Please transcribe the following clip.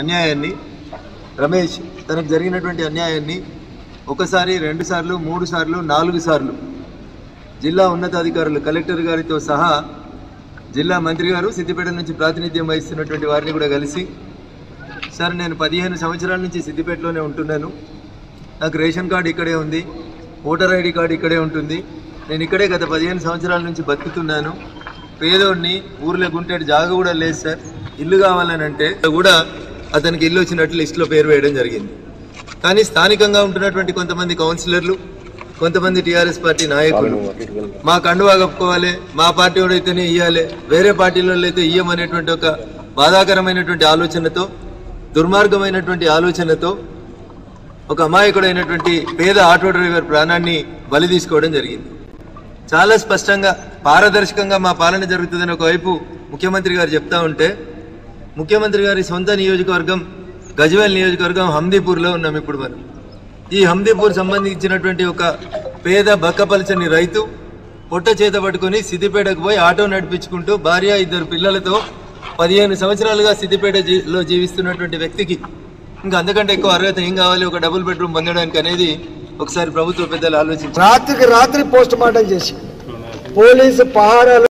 అన్యాయాన్ని రమేష్ తనకు జరిగినటువంటి అన్యాయాన్ని ఒకసారి రెండు సార్లు మూడు సార్లు నాలుగు సార్లు జిల్లా ఉన్నతాధికారులు కలెక్టర్ గారితో సహా జిల్లా మంత్రి గారు సిద్దిపేట నుంచి ప్రాతినిధ్యం వహిస్తున్నటువంటి వారిని కూడా కలిసి సార్ నేను 15 సంవత్సరాల నుంచి సిద్దిపేటలోనే ఉంటున్నాను, నాకు రేషన్ కార్డు ఇక్కడే ఉంది, ఓటర్ ఐడి కార్డు ఇక్కడే ఉంటుంది, నేను ఇక్కడే గత 15 సంవత్సరాల నుంచి బతుకుతున్నాను, పేదోడిని, ఊర్లో గుంటేటి జాగ కూడా లేదు సార్, ఇల్లు కావాలని అంటే కూడా అతనికి ఇల్లు వచ్చినట్లు లిస్టులో పేరు వేయడం జరిగింది. కానీ స్థానికంగా ఉంటున్నటువంటి కొంతమంది కౌన్సిలర్లు కొంతమంది టీఆర్ఎస్ పార్టీ నాయకులు మా కండువా కప్పుకోవాలి, మా పార్టీ వాడైతేనే ఇవ్వాలి, వేరే పార్టీలో అయితే ఇయ్యమనేటువంటి ఒక బాధాకరమైనటువంటి ఆలోచనతో, దుర్మార్గమైనటువంటి ఆలోచనతో ఒక అమాయకుడైనటువంటి పేద ఆటో డ్రైవర్ ప్రాణాన్ని బలి తీసుకోవడం జరిగింది. చాలా స్పష్టంగా పారదర్శకంగా మా పాలన జరుగుతుందని ఒకవైపు ముఖ్యమంత్రి గారు చెప్తా ఉంటే, ముఖ్యమంత్రి గారి సొంత నియోజకవర్గం గజ్వేల్ నియోజకవర్గం హందీపూర్లో ఉన్నాం ఇప్పుడు మనం. ఈ హందీపూర్ సంబంధించినటువంటి ఒక పేద బక్కపలచని రైతు పొట్ట చేత పట్టుకుని సిద్దిపేటకు పోయి ఆటో నడిపించుకుంటూ భార్య ఇద్దరు పిల్లలతో 15 సంవత్సరాలుగా సిద్దిపేటలో జీవిస్తున్నటువంటి వ్యక్తికి ఇంకా అంతకంటే ఎక్కువ అర్హత ఏం కావాలి ఒక డబుల్ బెడ్రూమ్ పొందడానికి అనేది ఒకసారి ప్రభుత్వ పెద్దలు ఆలోచించారు. రాత్రికి రాత్రి పోస్ట్ మార్టం చేసి పోలీసు పహారాలు